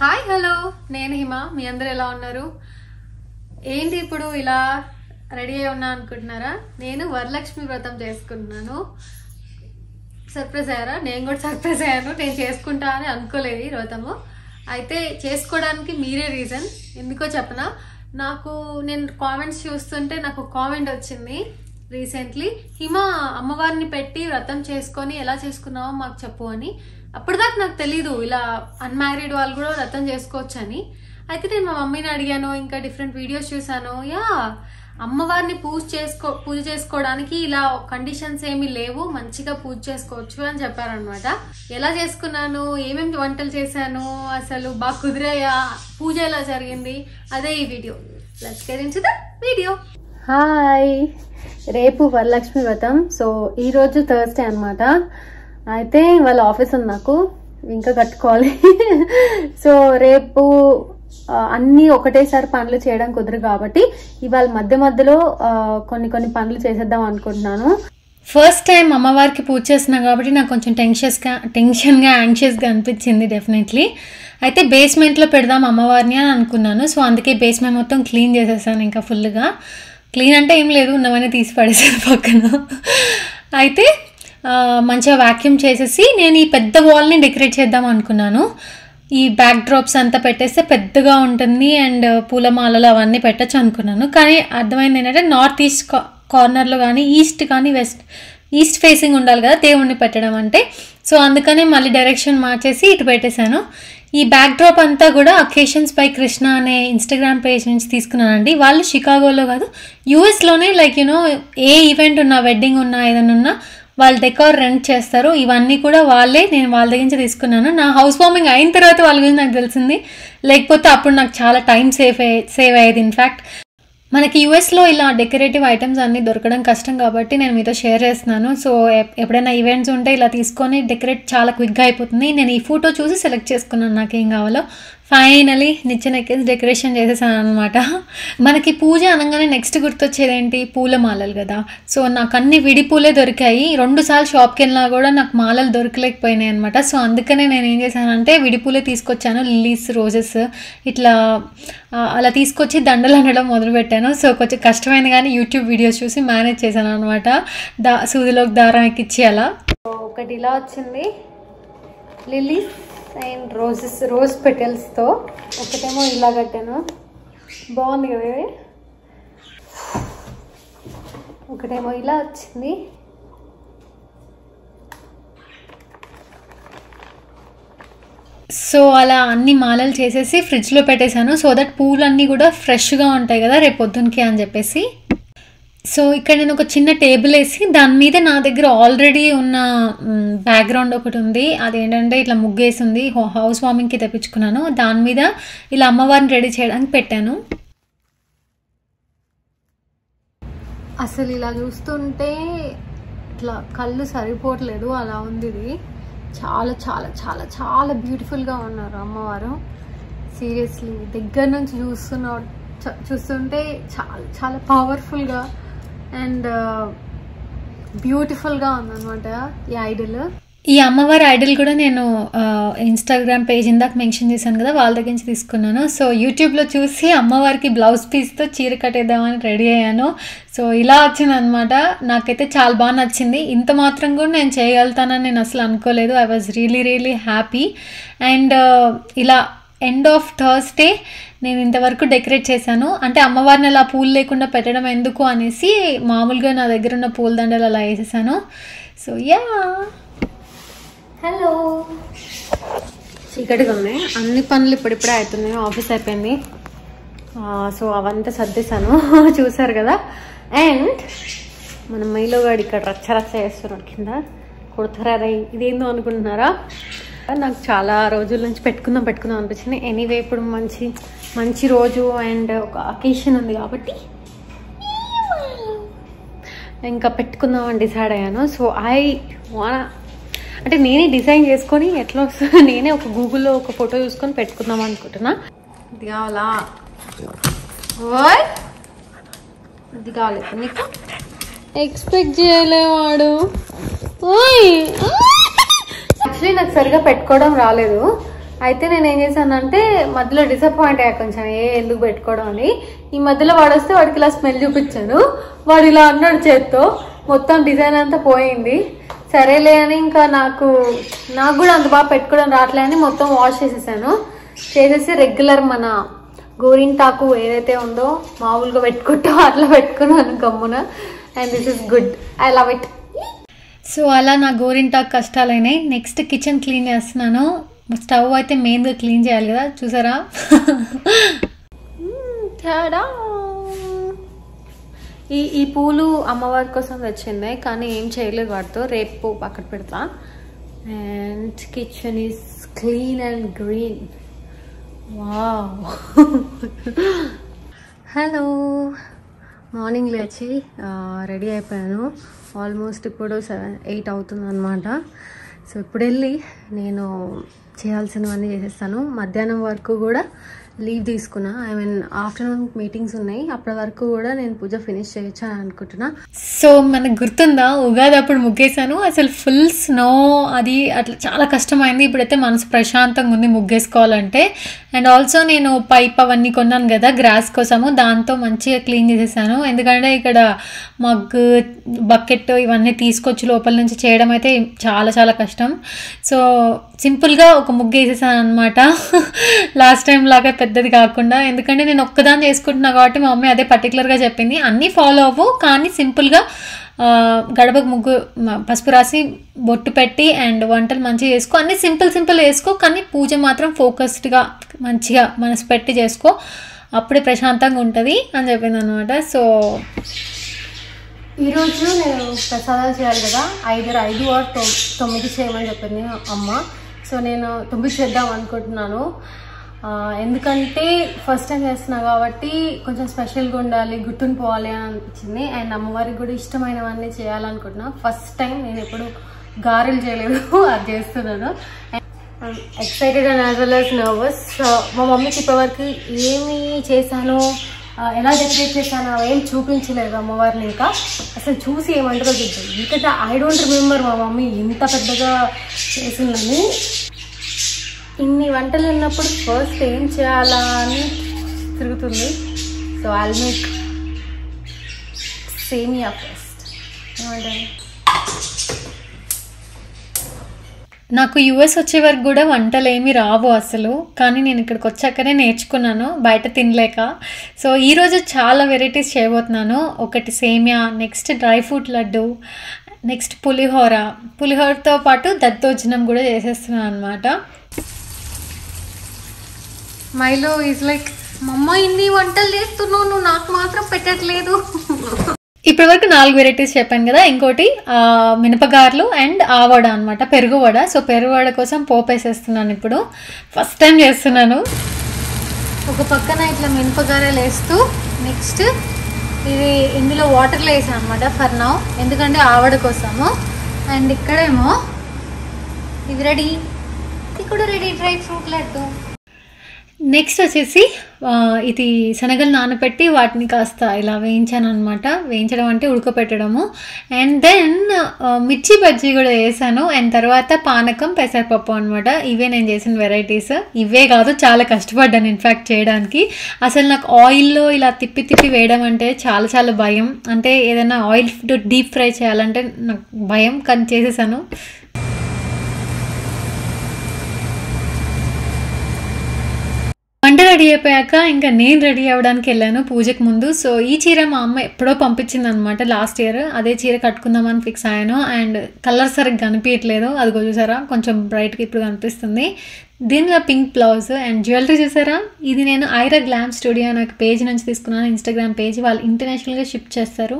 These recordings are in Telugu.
హాయ్ హలో నేను హిమ మీ అందరూ ఎలా ఉన్నారు ఏంటి ఇప్పుడు ఇలా రెడీ అయి ఉన్నా అనుకుంటున్నారా నేను వరలక్ష్మి వ్రతం చేసుకుంటున్నాను సర్ప్రైజ్ అయ్యారా నేను కూడా సర్ప్రైజ్ అయ్యాను నేను చేసుకుంటా అని అనుకోలేదు ఈ వ్రతము అయితే చేసుకోవడానికి మీరే రీజన్ ఎందుకో చెప్పనా నాకు నేను కామెంట్స్ చూస్తుంటే నాకు కామెంట్ వచ్చింది రీసెంట్లీ హిమ అమ్మవారిని పెట్టి వ్రతం చేసుకొని ఎలా చేసుకున్నావో మాకు చెప్పు అని అప్పటిదాకా నాకు తెలీదు ఇలా అన్మ్యారీడ్ వాళ్ళు కూడా వ్రతం చేసుకోవచ్చు అని అయితే నేను మా మమ్మీని అడిగాను ఇంకా డిఫరెంట్ వీడియోస్ చూసాను యా అమ్మవారిని పూజ చేసుకోవడానికి ఇలా కండిషన్స్ ఏమీ లేవు మంచిగా పూజ చేసుకోవచ్చు అని చెప్పారనమాట ఎలా చేసుకున్నాను ఏమేమి వంటలు చేశాను అసలు బాగా కుదిరాయా పూజ ఎలా జరిగింది అదే ఈ video let's get into the video hi రేపు వరలక్ష్మి వ్రతం సో ఈరోజు థర్స్డే అనమాట అయితే వాళ్ళ ఆఫీస్ ఉంది నాకు ఇంకా కట్టుకోవాలి సో రేపు అన్నీ ఒకటేసారి పనులు చేయడం కుదరదు కాబట్టి ఇవాళ మధ్యలో కొన్ని పనులు చేసేద్దాం అనుకుంటున్నాను ఫస్ట్ టైం అమ్మవారికి పూజ చేస్తున్నా కాబట్టి నాకు కొంచెం టెన్షన్గా యాంగ్షియస్గా అనిపించింది డెఫినెట్లీ అయితే బేస్మెంట్లో పెడదాం అమ్మవారిని అని అనుకున్నాను సో అందుకే బేస్మెంట్ మొత్తం క్లీన్ చేసేసాను ఇంకా ఫుల్గా క్లీన్ అంటే ఏం లేదు ఉన్నవన్నీ తీసి పడేసాను పక్కన అయితే మంచిగా వ్యాక్యూమ్ చేసేసి నేను ఈ పెద్ద వాల్ని డెకరేట్ చేద్దాం అనుకున్నాను ఈ బ్యాక్ డ్రాప్స్ అంతా పెట్టేస్తే పెద్దగా ఉంటుంది అండ్ పూలమాలలు అవన్నీ పెట్టచ్చు అనుకున్నాను కానీ అర్థమైంది ఏంటంటే నార్త్ ఈస్ట్ కార్నర్లో కానీ ఈస్ట్ కానీ ఈస్ట్ ఫేసింగ్ ఉండాలి కదా దేవుణ్ణి పెట్టడం అంటే సో అందుకనే మళ్ళీ డైరెక్షన్ మార్చేసి ఇటు పెట్టేశాను ఈ బ్యాక్ డ్రాప్ అంతా కూడా అకేషన్స్ బై కృష్ణ అనే ఇన్స్టాగ్రామ్ పేజ్ నుంచి తీసుకున్నానండి వాళ్ళు షికాగోలో కాదు యూఎస్లోనే లైక్ యూనో ఏ ఈవెంట్ ఉన్నా వెడ్డింగ్ ఉన్నా ఏదైనా ఉన్నా వాళ్ళు డెకార్ రెంట్ చేస్తారు ఇవన్నీ కూడా వాళ్ళే నేను వాళ్ళ దగ్గర నుంచి తీసుకున్నాను నా హౌస్ వార్మింగ్ అయిన తర్వాత వాళ్ళ గురించి నాకు తెలిసింది లేకపోతే అప్పుడు నాకు చాలా టైం సేవ్ అయ్యేది ఇన్ఫ్యాక్ట్ మనకి యూఎస్లో ఇలా డెకరేటివ్ ఐటమ్స్ అన్నీ దొరకడం కష్టం కాబట్టి నేను మీతో షేర్ చేస్తున్నాను సో ఎప్పుడైనా ఈవెంట్స్ ఉంటే ఇలా తీసుకొని డెకరేట్ చాలా క్విక్గా అయిపోతుంది నేను ఈ ఫోటో చూసి సెలెక్ట్ చేసుకున్నాను నాకేం కావాలో ఫైనలీ నిచ్చెనకేసి డెకరేషన్ చేసేసాను అనమాట మనకి పూజ అనగానే నెక్స్ట్ గుర్తొచ్చేదేంటి పూల మాలలు కదా సో నాకు అన్ని విడి పూలే దొరికాయి 2 సార్లు షాప్కి వెళ్ళినా కూడా నాకు మాలలు దొరకలేకపోయినాయి అనమాట సో అందుకనే నేను ఏం చేశానంటే విడి పూలే తీసుకొచ్చాను లిల్లీస్ రోజెస్ ఇట్లా అలా తీసుకొచ్చి దండలు అనడం మొదలుపెట్టాను సో కొంచెం కష్టమైంది కానీ యూట్యూబ్ వీడియోస్ చూసి మేనేజ్ చేశాను అనమాట సూదిలోకి దారం ఎక్కిచ్చి అలా ఒకటి ఇలా వచ్చింది లిల్లీస్ అండ్ రోజెస్ రోజ్ పెటల్స్తో ఒకటేమో ఇలా కట్టాను బాగుంది కదా ఇది ఒకటేమో ఇలా వచ్చింది సో అలా అన్ని మాలలు చేసేసి ఫ్రిడ్జ్లో పెట్టేశాను సో దట్ పూలన్నీ కూడా ఫ్రెష్గా ఉంటాయి కదా రేపు పొద్దునకి అని చెప్పేసి సో ఇక్కడ నేను ఒక చిన్న టేబుల్ వేసి దాని మీద నా దగ్గర ఆల్రెడీ ఉన్న బ్యాక్గ్రౌండ్ ఒకటి ఉంది అదేంటంటే ఇట్లా ముగ్గేసింది హౌస్ వార్మింగ్కి తెప్పించుకున్నాను దాని మీద ఇలా అమ్మవారిని రెడీ చేయడానికి పెట్టాను అసలు ఇలా చూస్తుంటే ఇట్లా కళ్ళు సరిపోవట్లేదు అలా ఉంది ఇది చాలా చాలా చాలా చాలా బ్యూటిఫుల్గా ఉన్నారు అమ్మవారు సీరియస్లీ దగ్గర నుంచి చూస్తుంటే చాలా చాలా పవర్ఫుల్గా అండ్ బ్యూటిఫుల్గా ఉందన్నమాట ఈ ఐడల్ కూడా నేను ఇన్స్టాగ్రామ్ పేజ్ ఇందాక మెన్షన్ చేశాను కదా వాళ్ళ దగ్గర నుంచి తీసుకున్నాను సో యూట్యూబ్లో చూసి అమ్మవారికి బ్లౌజ్ పీస్తో చీర కట్టేద్దామని రెడీ అయ్యాను సో ఇలా వచ్చిందనమాట నాకైతే చాలా బాగా నచ్చింది ఇంత మాత్రం కూడా నేను చేయగలుగుతానని నేను అసలు అనుకోలేదు I was really happy and ఇలా ఎండ్ ఆఫ్ థర్స్డే నేను ఇంతవరకు డెకరేట్ చేశాను అంటే అమ్మవారిని అలా పూలు లేకుండా పెట్టడం ఎందుకు అనేసి మామూలుగా నా దగ్గర ఉన్న పూల దండలు అలా వేసేసాను సో యా హలో చీకటిగా ఉన్నాయి అన్ని పనులు ఇప్పుడిప్పుడే అవుతున్నాయి ఆఫీస్ అయిపోయింది సో అవంతా సర్దేశాను చూసారు కదా అండ్ మన మైలో గారు ఇక్కడ రచ్చరచ్చ చేస్తున్నారు కింద కుడతారా ఇదేందో అనుకుంటున్నారా నాకు చాలా రోజుల నుంచి పెట్టుకుందాం అనిపించింది ఎనీవే ఇప్పుడు మంచి రోజు అండ్ ఒక అకేషన్ ఉంది కాబట్టి ఇంకా పెట్టుకుందాం అని డిసైడ్ అయ్యాను సో అంటే నేనే డిజైన్ చేసుకొని ఎట్లా వస్తుంది నేనే ఒక గూగుల్లో ఒక ఫోటో చూసుకొని పెట్టుకుందాం అనుకుంటున్నా ఇది కావాలా ఇది కావాలి నీకు ఎక్స్పెక్ట్ చేయలేవాడు ఓయ్ యాక్చువల్లీ నాకు సరిగా పెట్టుకోవడం రాలేదు అయితే నేను ఏం చేశానంటే మధ్యలో డిసప్పాయింట్ అయ్యా కొంచెం ఎందుకు పెట్టుకోవడం అని. ఈ మధ్యలో వాడు వస్తే వాడికి ఇలా స్మెల్ చూపించాను, వాడు ఇలా అన్నాడు చేత్తో, మొత్తం డిజైన్ అంతా పోయింది. సరేలే అని ఇంకా నాకు కూడా అంత బాగా పెట్టుకోవడం రావట్లే అని మొత్తం వాష్ చేసేసాను. చేసేసి రెగ్యులర్ మన గోరింటాకు ఏదైతే ఉందో మామూలుగా పెట్టుకుంటామో అట్లా పెట్టుకున్నాను గమ్మున. And this is good, I love it. So అలా నా గోరింటాకు కష్టాలైనాయి. నెక్స్ట్ కిచెన్ క్లీన్ చేస్తున్నాను. స్టవ్ అయితే మెయిన్గా క్లీన్ చేయాలి కదా, చూసారా ఈ పూలు అమ్మవారి కోసం వచ్చింది కానీ ఏం చేయలేదు వాటితో, రేపు పక్కన పెడతా. And kitchen is clean and green. Wow. Hello, morning లేచి రెడీ అయిపోయాను. ఆల్మోస్ట్ ఇప్పుడు 7-8 అవుతుంది అనమాట. సో ఇప్పుడు వెళ్ళి నేను చేయాల్సినవన్నీ చేసేస్తాను. మధ్యాహ్నం వరకు కూడా లీవ్ తీసుకున్నా, ఆఫ్టర్నూన్ మీటింగ్స్ ఉన్నాయి, అప్పటి వరకు కూడా నేను పూజ ఫినిష్ చేయొచ్చు అని అనుకుంటున్నా. సో మనకు గుర్తుందా ఉగాది అప్పుడు ముగ్గేసాను, అసలు ఫుల్ స్నో అది అట్లా చాలా కష్టమైంది. ఇప్పుడైతే మనసు ప్రశాంతంగా ఉంది ముగ్గేసుకోవాలంటే. అండ్ ఆల్సో నేను పైప్ అవన్నీ కొన్నాను కదా గ్రాస్ కోసము, దాంతో మంచిగా క్లీన్ చేసేసాను. ఎందుకంటే ఇక్కడ మగ్గు బకెట్ ఇవన్నీ తీసుకొచ్చి లోపల నుంచి చేయడం అయితే చాలా చాలా కష్టం. సో సింపుల్గా ఒక ముగ్గు వేసేసాను అనమాట, లాస్ట్ టైం లాగా పెద్దది కాకుండా. ఎందుకంటే నేను ఒక్కదాన్ని చేసుకుంటున్నా కాబట్టి మా మమ్మీ అదే పర్టికులర్గా చెప్పింది, అన్నీ ఫాలో అవ్వు కానీ సింపుల్గా గడపకు ముగ్గు పసుపు రాసి బొట్టు పెట్టి అండ్ వంటలు మంచిగా చేసుకో, అన్నీ సింపుల్ సింపుల్ వేసుకో కానీ పూజ మాత్రం ఫోకస్డ్గా మంచిగా మనసు పెట్టి చేసుకో, అప్పుడే ప్రశాంతంగా ఉంటుంది అని చెప్పింది అనమాట. సో ఈరోజు నేను ప్రసాదాలు చేయాలి కదా, 5 or 9 చేయమని చెప్పింది అమ్మ. సో నేను 9 చేద్దాం అనుకుంటున్నాను, ఎందుకంటే ఫస్ట్ టైం చేస్తున్నా కాబట్టి కొంచెం స్పెషల్గా ఉండాలి, గుర్తుండిపోవాలి అని అనిపించింది. అండ్ అమ్మవారికి కూడా ఇష్టమైనవన్నీ చేయాలనుకుంటున్నా. ఫస్ట్ టైం నేను ఎప్పుడు గారెలు చేయలేదు, అది చేస్తున్నాను. Excited and as well as nervous. మా మమ్మీకి ఇప్పటివరకు ఏమి చేశాను, ఎలా డెకరేట్ చేశాను ఏం చూపించలేదు అమ్మవారిని, ఇంకా అసలు చూసి ఏమంటారో చూద్దాం. ఎందుకంటే ఐ డోంట్ రిమెంబర్ మా మమ్మీ ఇంత పెద్దగా చేసిందని. ఇన్ని వంటలు ఉన్నప్పుడు ఫస్ట్ ఏం చేయాలా అని తిరుగుతుంది. సో ఐ విల్ మేక్ సేమియా ఫస్ట్. నాకు యూఎస్ వచ్చే వరకు కూడా వంటలు ఏమి రావు అసలు, కానీ నేను ఇక్కడికి వచ్చాకనే నేర్చుకున్నాను బయట తినలేక. సో ఈరోజు చాలా వెరైటీస్ చేయబోతున్నాను. ఒకటి సేమియా, next dry fruit laddu, next పులిహోరతో పాటు దద్దోజనం కూడా చేసేస్తున్నాను అనమాట. మైలో ఈజ్ లైక్, మమ్మ ఇన్ని వంటలు చేస్తున్నావు నువ్వు నాకు మాత్రం పెట్టట్లేదు. ఇప్పటివరకు 4 వెరైటీస్ చెప్పాను కదా, ఇంకోటి మినపగారలు అండ్ ఆవడ అనమాట, పెరుగు వడ. సో పెరుగు వడ కోసం పోపు వేసేస్తున్నాను, ఇప్పుడు ఫస్ట్ టైం చేస్తున్నాను. ఒక పక్కన ఇట్లా మినపగారలు వేస్తూ నెక్స్ట్ ఇది ఇందులో వాటర్లో వేసాను అనమాట ఫర్ నౌ, ఎందుకంటే ఆవడ కోసము. అండ్ ఇక్కడేమో ఇది రెడీ, ఇది కూడా ready, dry fruit laddu. Next వచ్చేసి ఇది శనగలు నానబెట్టి వాటిని కాస్త ఇలా వేయించాను అనమాట, వేయించడం అంటే ఉడకపెట్టడము. అండ్ దెన్ మిర్చి బజ్జీ కూడా వేసాను. అండ్ తర్వాత పానకం, పెసరపప్పు అనమాట. ఇవే నేను చేసిన వెరైటీస్. ఇవే కాదు, చాలా కష్టపడ్డాను ఇన్ఫ్యాక్ట్ చేయడానికి. అసలు నాకు ఆయిల్లో ఇలా తిప్పి వేయడం అంటే చాలా చాలా భయం, అంటే ఏదైనా ఆయిల్ డీప్ ఫ్రై చేయాలంటే నాకు భయం, కానీ చేసేసాను. వంట రెడీ అయిపోయాక ఇంకా నేను రెడీ అవ్వడానికి వెళ్ళాను పూజకు ముందు. సో ఈ చీర మా అమ్మ ఎప్పుడో పంపించింది అనమాట లాస్ట్ ఇయర్, అదే చీర కట్టుకుందామని ఫిక్స్ అయ్యాను. అండ్ కలర్ సరిగ్గా కనిపించట్లేదు, అదిగో చూసారా కొంచెం బ్రైట్గా ఇప్పుడు కనిపిస్తుంది. దీనిలో పింక్ బ్లౌజ్ అండ్ జ్యువెలరీ చూసారా, ఇది నేను ఐరా గ్లామ్ స్టూడియో నాకు పేజ్ నుంచి తీసుకున్నాను, ఇన్స్టాగ్రామ్ పేజ్, వాళ్ళు ఇంటర్నేషనల్గా షిప్ చేస్తారు.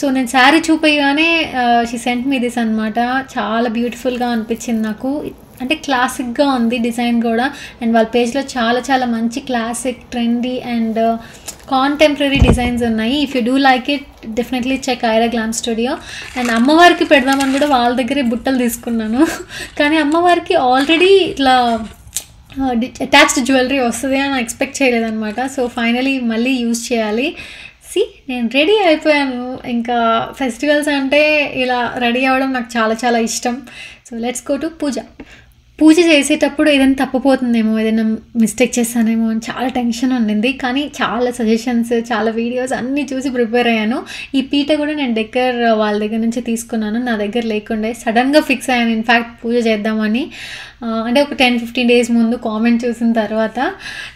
సో నేను శారీ చూపేయగానే షీ సెంట్ మీ దిస్ అనమాట. చాలా బ్యూటిఫుల్గా అనిపించింది నాకు, అంటే క్లాసిక్గా ఉంది డిజైన్ కూడా. అండ్ వాళ్ళ పేజ్లో చాలా చాలా మంచి classic, trendy and contemporary designs ఉన్నాయి. If you do like it definitely check Aira glam studio. And అమ్మవారికి పెడదామని కూడా వాళ్ళ దగ్గరే బుట్టలు తీసుకున్నాను, కానీ అమ్మవారికి ఆల్రెడీ ఇట్లా అటాచ్డ్ జ్యువెలరీ వస్తుంది అని ఎక్స్పెక్ట్ చేయలేదన్నమాట. సో ఫైనలీ మళ్ళీ యూజ్ చేయాలి. సి నేను రెడీ అయిపోయాను. ఇంకా ఫెస్టివల్స్ అంటే ఇలా రెడీ అవ్వడం నాకు చాలా చాలా ఇష్టం. So let's go to puja. పూజ చేసేటప్పుడు ఏదైనా తప్పపోతుందేమో, ఏదైనా మిస్టేక్ చేస్తానేమో అని చాలా టెన్షన్ ఉండింది. కానీ చాలా సజెషన్స్, చాలా వీడియోస్ అన్నీ చూసి ప్రిపేర్ అయ్యాను. ఈ పీట కూడా నేను డెక్కర్ వాళ్ళ దగ్గర నుంచి తీసుకున్నాను, నా దగ్గర లేకుండా సడన్గా ఫిక్స్ అయ్యాను. ఇన్ఫ్యాక్ట్ పూజ చేద్దామని అంటే ఒక 10-15 days ముందు కామెంట్ చూసిన తర్వాత.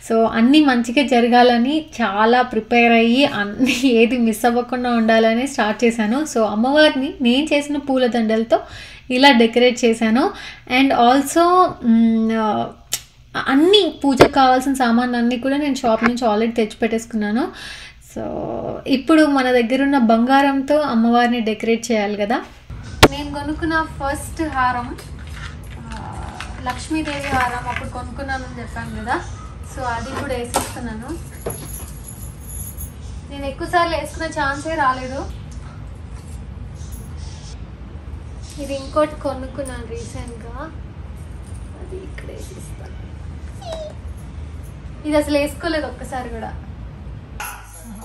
సో అన్నీ మంచిగా జరగాలని చాలా ప్రిపేర్ అయ్యి అన్నీ ఏది మిస్ అవ్వకుండా ఉండాలని స్టార్ట్ చేశాను. సో అమ్మవారిని నేను చేసిన పూల దండలతో ఇలా డెకరేట్ చేశాను. అండ్ ఆల్సో అన్నీ పూజకు కావాల్సిన సామాన్లు అన్నీ కూడా నేను షాప్ నుంచి ఆల్రెడీ తెచ్చిపెట్టేసుకున్నాను. సో ఇప్పుడు మన దగ్గర ఉన్న బంగారంతో అమ్మవారిని డెకరేట్ చేయాలి కదా. నేను కొనుక్కున్న ఫస్ట్ హారం లక్ష్మీదేవి హారం అప్పుడు కొనుక్కున్నాను అని చెప్పాను కదా, సో అది కూడా వేసేస్తున్నాను. నేను ఎక్కువసార్లు వేసుకున్న ఛాన్సే రాలేదు. ఇది ఇంకోటి కొనుక్కున్నాను రీసెంట్గా, అది ఇక్కడ వేసేస్తాను. ఇది అసలు వేసుకోలేదు ఒక్కసారి కూడా.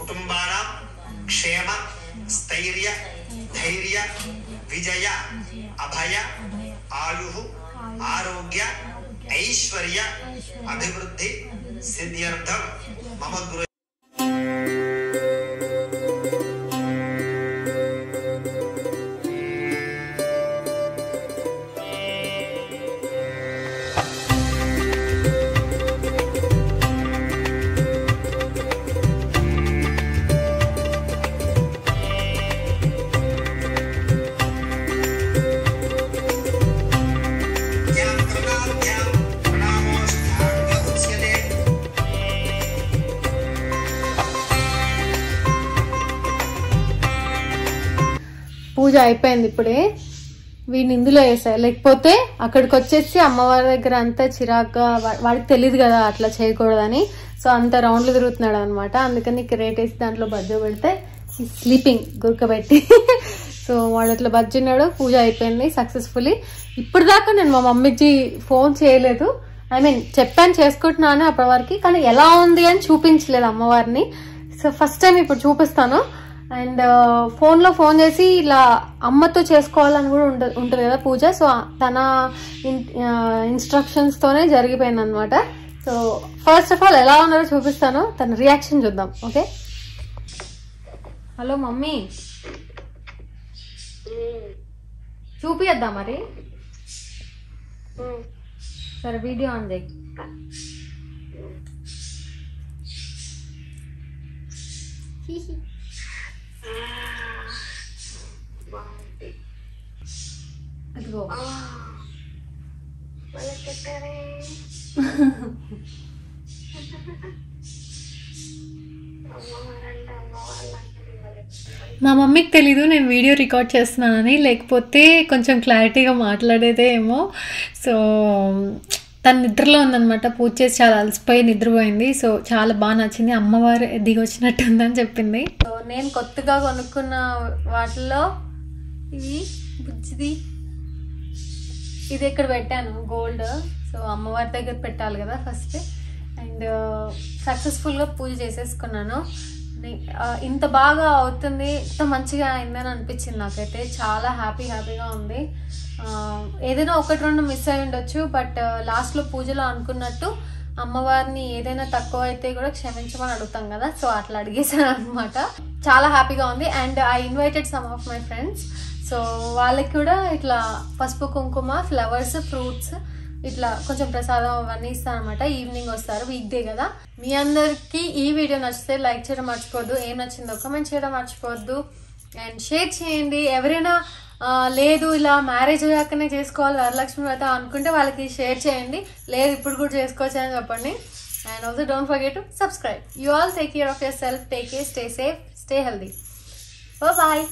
కుటుంబాన క్షేమ స్థైర్య ధైర్య విజయ అభయ ఆయుః ఆరోగ్య ఐశ్వర్య అభివృద్ధి సిద్ధ్యర్థం మమ గురు. పూజ అయిపోయింది ఇప్పుడే. వీడిని ఇందులో వేసాయి, లేకపోతే అక్కడికి వచ్చేసి అమ్మవారి దగ్గర అంతా చిరాగ్గా, వాడికి తెలియదు కదా అట్లా చేయకూడదని, సో అంత రౌండ్లు తిరుగుతున్నాడు అనమాట. అందుకని క్రేట్ వేసి దాంట్లో బజ్జో పెడితే స్లీపింగ్ గుర్కబెట్టి, సో వాడు అట్లా బజ్జున్నాడు. పూజ అయిపోయింది సక్సెస్ఫుల్లీ. ఇప్పుడు దాకా నేను మా మమ్మీకి ఫోన్ చేయలేదు, ఐ మీన్ చెప్పాను చేసుకుంటున్నాను అప్పటి వరకు, కానీ ఎలా ఉంది అని చూపించలేదు అమ్మవారిని. సో ఫస్ట్ టైం ఇప్పుడు చూపిస్తాను. అండ్ ఫోన్లో ఫోన్ చేసి ఇలా అమ్మతో చేసుకోవాలని కూడా ఉంటుంది కదా పూజ, సో తన ఇన్స్ట్రక్షన్స్తోనే జరిగిపోయింది అనమాట. సో ఫస్ట్ ఆఫ్ ఆల్ ఎలా ఉన్నారో చూపిస్తాను, తన రియాక్షన్ చూద్దాం. ఓకే, హలో మమ్మీ చూపిద్దాం మరి. సరే వీడియో ఆన్ చేయి. అదిగో మా మమ్మీకి తెలీదు నేను వీడియో రికార్డ్ చేస్తున్నానని, లేకపోతే కొంచెం క్లారిటీగా మాట్లాడేదే ఏమో. సో తన నిద్రలో ఉందనమాట, పూజ చేసి చాలా అలసిపోయి నిద్రపోయింది. సో చాలా బాగా నచ్చింది, అమ్మవారు దిగొచ్చినట్టు ఉందని చెప్పింది. సో నేను కొత్తగా కొనుక్కున్న వాటిల్లో ఇది బుజ్జిది, ఇది ఇక్కడ పెట్టాను గోల్డ్. సో అమ్మవారి దగ్గర పెట్టాలి కదా ఫస్ట్. అండ్ సక్సెస్ఫుల్గా పూజ చేసేసుకున్నాను. ఇంత బాగా అవుతుంది, ఇంత మంచిగా అయిందని అనిపించింది నాకైతే. చాలా హ్యాపీగా ఉంది. ఏదైనా ఒకటి రెండు మిస్ అయి ఉండొచ్చు, బట్ లాస్ట్లో పూజలో అనుకున్నట్టు అమ్మవారిని ఏదైనా తక్కువ అయితే కూడా క్షమించమని అడుగుతాం కదా, సో అట్లా అడిగేశాను అనమాట. చాలా హ్యాపీగా ఉంది. And I invited some of my friends, so వాళ్ళకి కూడా ఇట్లా పసుపు కుంకుమ, ఫ్లవర్స్, ఫ్రూట్స్ ఇట్లా కొంచెం ప్రసాదం అవన్నీ ఇస్తానమాట. ఈవినింగ్ వస్తారు, వీక్ డే కదా. మీ అందరికీ ఈ వీడియో నచ్చితే లైక్ చేయడం మర్చిపోద్దు, ఏం నచ్చిందో కామెంట్ చేయడం మర్చిపోద్దు, అండ్ షేర్ చేయండి. ఎవరైనా లేదు ఇలా మ్యారేజ్ అయ్యాకనే చేసుకోవాలి వరలక్ష్మి వ్రతం అనుకుంటే వాళ్ళకి షేర్ చేయండి, లేదు ఇప్పుడు కూడా చేసుకోవచ్చు అని చెప్పండి. And also don't forget to subscribe. You all take care of your self, take care, stay safe, stay healthy. Bye.